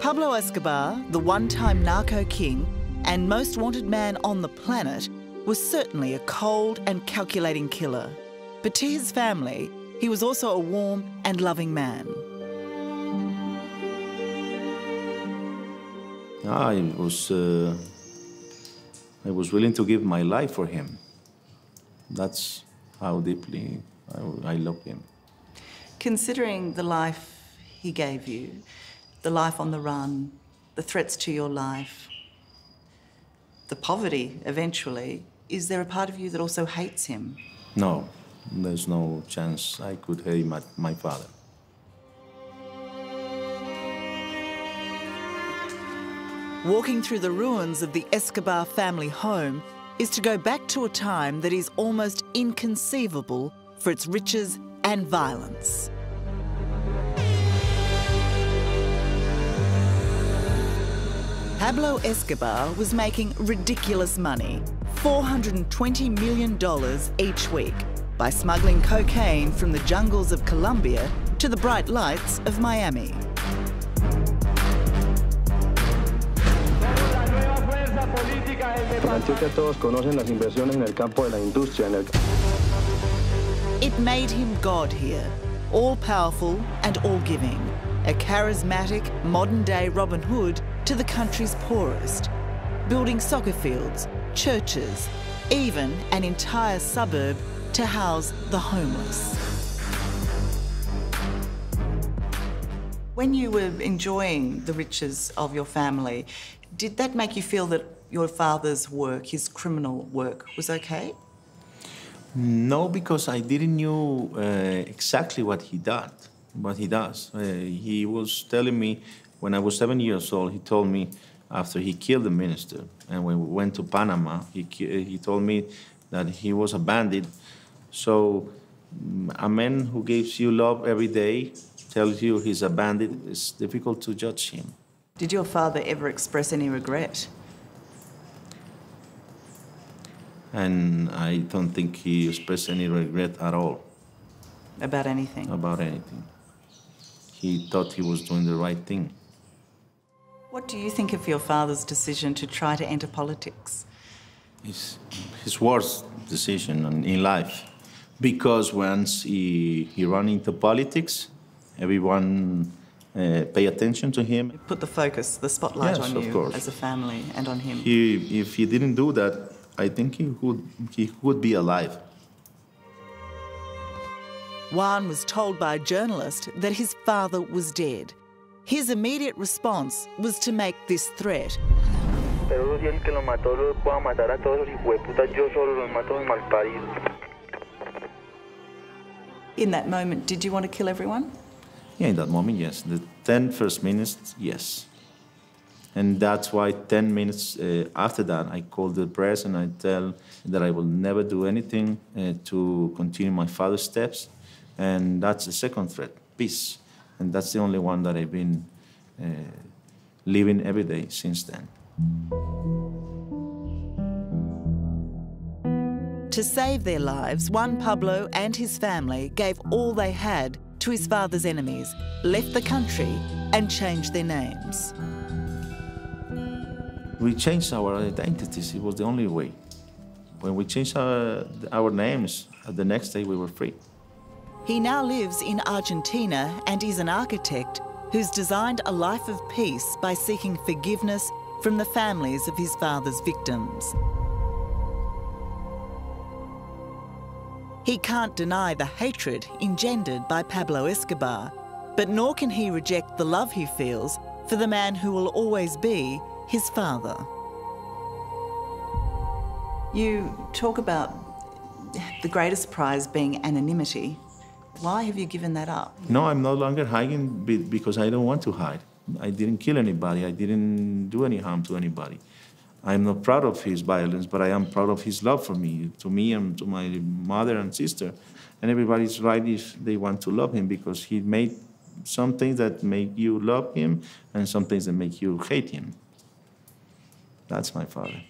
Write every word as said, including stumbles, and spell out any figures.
Pablo Escobar, the one-time narco king and most wanted man on the planet, was certainly a cold and calculating killer. But to his family, he was also a warm and loving man. I was, uh, I was willing to give my life for him. That's how deeply I, I loved him. Considering the life he gave you, the life on the run, the threats to your life, the poverty eventually, is there a part of you that also hates him? No, there's no chance I could hate my, my father. Walking through the ruins of the Escobar family home is to go back to a time that is almost inconceivable for its riches and violence. Pablo Escobar was making ridiculous money, four hundred twenty million dollars each week, by smuggling cocaine from the jungles of Colombia to the bright lights of Miami. It made him God here, all-powerful and all-giving, a charismatic, modern-day Robin Hood to the country's poorest, building soccer fields, churches, even an entire suburb to house the homeless. When you were enjoying the riches of your family, did that make you feel that your father's work, his criminal work, was okay? No, because I didn't know uh, exactly what he did, what he does. Uh, he was telling me, when I was seven years old, he told me, after he killed the minister, and when we went to Panama, he, he told me that he was a bandit. So a man who gives you love every day, tells you he's a bandit, it's difficult to judge him. Did your father ever express any regret? And I don't think he expressed any regret at all. About anything? About anything. He thought he was doing the right thing. What do you think of your father's decision to try to enter politics? It's his worst decision in life, because once he, he ran into politics, everyone uh, pay attention to him. It put the focus, the spotlight yes, on you course. as a family and on him. He, if he didn't do that, I think he would, he would be alive. Juan was told by a journalist that his father was dead. His immediate response was to make this threat. In that moment, did you want to kill everyone? Yeah, in that moment, yes. The ten first minutes, yes. And that's why ten minutes uh, after that, I called the press and I tell that I will never do anything uh, to continue my father's steps. And that's the second threat, peace. And that's the only one that I've been uh, living every day since then. To save their lives, Juan Pablo and his family gave all they had to his father's enemies, left the country and changed their names. We changed our identities. It was the only way. When we changed our, our names, the next day we were free. He now lives in Argentina and is an architect who's designed a life of peace by seeking forgiveness from the families of his father's victims. He can't deny the hatred engendered by Pablo Escobar, but nor can he reject the love he feels for the man who will always be his father. You talk about the greatest prize being anonymity. Why have you given that up? No, I'm no longer hiding because I don't want to hide. I didn't kill anybody. I didn't do any harm to anybody. I'm not proud of his violence, but I am proud of his love for me, to me and to my mother and sister. And everybody's right if they want to love him, because he made some things that make you love him and some things that make you hate him. That's my father.